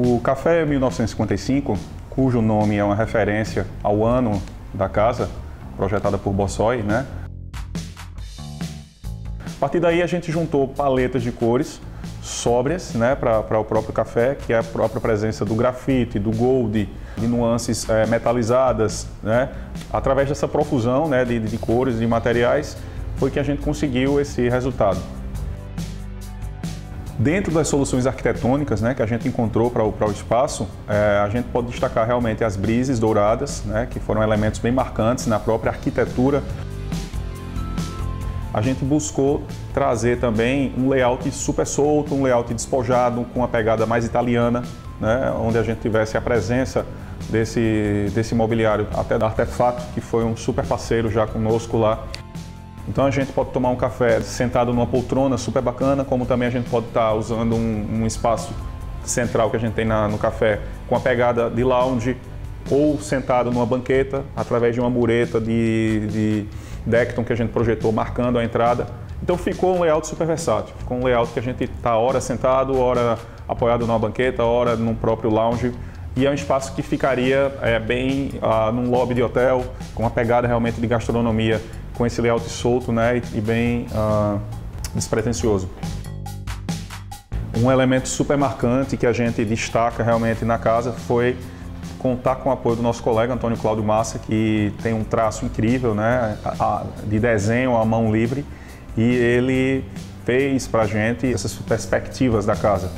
O Café 1955, cujo nome é uma referência ao ano da casa, projetada por Bossoi, né? A partir daí a gente juntou paletas de cores sóbrias, né, para o próprio café, que é a própria presença do grafite, do gold, de nuances metalizadas, né? Através dessa profusão, né, de cores, de materiais, foi que a gente conseguiu esse resultado. Dentro das soluções arquitetônicas, né, que a gente encontrou para o espaço, a gente pode destacar realmente as brises douradas, né, que foram elementos bem marcantes na própria arquitetura. A gente buscou trazer também um layout super solto, um layout despojado, com uma pegada mais italiana, né, onde a gente tivesse a presença desse mobiliário, até da Artefacto, que foi um super parceiro já conosco lá. Então a gente pode tomar um café sentado numa poltrona super bacana, como também a gente pode estar usando um espaço central que a gente tem no café com a pegada de lounge, ou sentado numa banqueta, através de uma mureta de Deckton que a gente projetou, marcando a entrada. Então ficou um layout super versátil, ficou um layout que a gente está hora sentado, hora apoiado numa banqueta, hora num próprio lounge. E é um espaço que ficaria bem num lobby de hotel, com uma pegada realmente de gastronomia, com esse layout solto, né, e bem despretensioso. Um elemento super marcante que a gente destaca realmente na casa foi contar com o apoio do nosso colega Antônio Cláudio Massa, que tem um traço incrível, né, de desenho à mão livre, e ele fez para a gente essas perspectivas da casa.